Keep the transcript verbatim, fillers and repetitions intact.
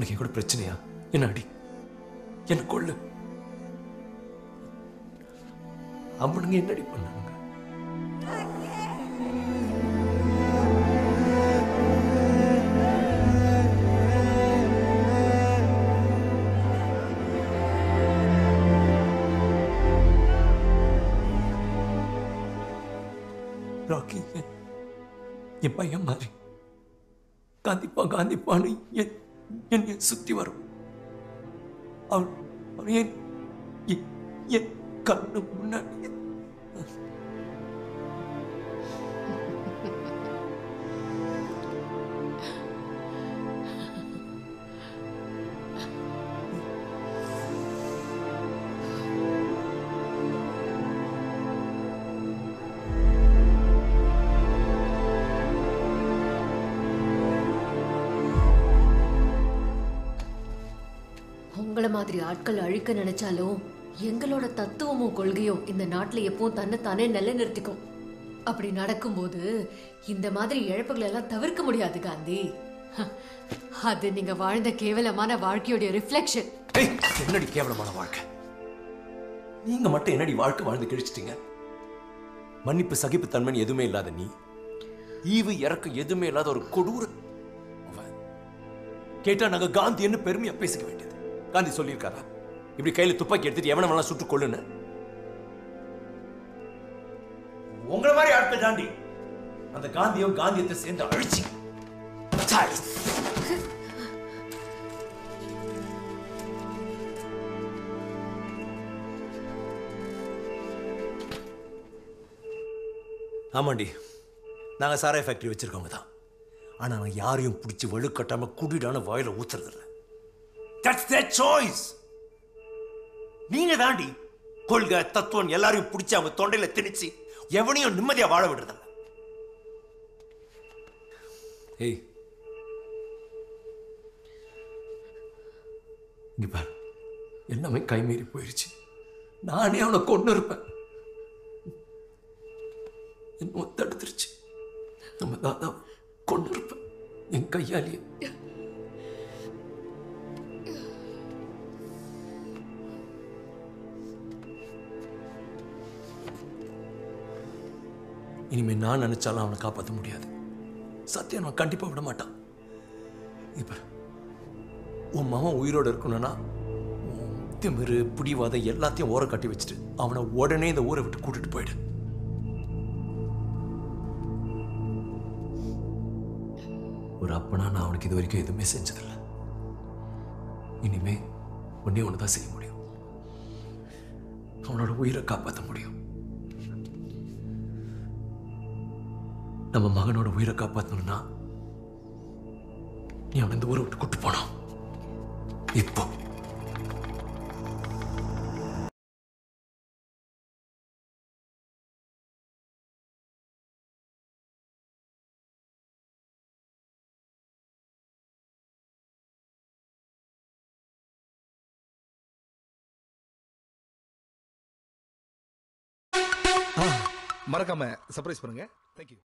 உனக்கு என் கூட பிரச்சனையா? என்ன அடி, என்ன கொள்ளு. அவனுங்க என்னடி பண்ணாங்க? ராக்கி என் பையன் மாதிரி காந்திப்பா காந்திப்பான்னு என்னை சுற்றி வரும். அவன் அவன் என் கண்ணு முன்னாடி உங்களை மாதிரி ஆட்கள் அழிக்க நினைச்சாலும் எங்களோட தத்துவமும் கொள்கையும் இந்த நாட்டில் எப்பவும் தன்னைத்தானே நிலைநிறுத்திக்கும். அப்படி நடக்கும்போது இந்த மாதிரி இழப்புகளை எல்லாம் தவிர்க்க முடியாது காந்தி. அது நீங்க வாழ்ந்த கேவலமான வாழ்க்கையோட ரிஃப்ளெக்ஷன். என்னடி கேவலமான வாழ்க்கை? நீங்க மட்டும் என்னடி வாழ்க்கை வாழ்ந்து கிழிச்சிட்டீங்க? மன்னிப்பு சகிப்பு தன்மை எதுவுமே இல்லாத நீ, ஈவு இறக்கம் எதுவுமே இல்லாத ஒரு கொடூர கேட்டா நாங்க காந்தி என்று பெருமையா பேசிக்க வேண்டியது. காந்தி சொல்லியிருக்காரா இப்படி கையில துப்பாக்கி எடுத்துட்டு எவனவெல்லாம் சுட்டு கொள்ளுன்னு? உங்களை மாதிரி ஆட்கள் தாண்டி அந்த காந்தியும் காந்தியத்தை சேர்ந்து அழிச்சு ஆமாண்டி நாங்க சாராய ஃபேக்டரி வச்சிருக்கவங்க தான். ஆனா நாங்க யாரையும் பிடிச்சி வலுக்கட்டாம குடிடான வாயில ஊத்துறது இல்லை. That's their choice. நீங்க தாண்டி கொள்கை தத்துவம் எல்லாரையும் பிடிச்சி அவங்க தொண்டையில திணிச்சு எவனையும் நிம்மதியா வாழ விடுறதில்ல. ஏய் இங்க பாரு, எல்லாமே கைமீறி போயிடுச்சு. நானே அவனை கொண்டு இருப்பேன், என்ன தடுத்துருச்சு. நம்ம தாத்தா கொண்டு இருப்பேன் என் கையாலேயே. இனிமேல் நான் நினைச்சாலும் அவனை காப்பாற்ற முடியாது. சத்தியம் அவன் கண்டிப்பாக விட மாட்டான். இப்போ உன் மாமன் உயிரோடு இருக்கணும்னா திமிரு பிடிவாத எல்லாத்தையும் ஓர கட்டி வச்சுட்டு அவனை உடனே இந்த ஊரை விட்டு கூட்டிட்டு போயிடு. ஒரு அப்பனா நான் அவனுக்கு இது வரைக்கும் எதுவுமே செஞ்சதில்லை. இனிமே ஒன்னே ஒன்று தான் செய்ய முடியும், அவனோட உயிரை காப்பாற்ற முடியும். நம்ம மகனோட உயிரை காப்பாற்றணும்னா நீ அவனை இந்த ஊரை விட்டு கூட்டு போனான் இப்போ. மறக்காம சர்ப்ரைஸ் பண்ணுங்க. தேங்க்யூ.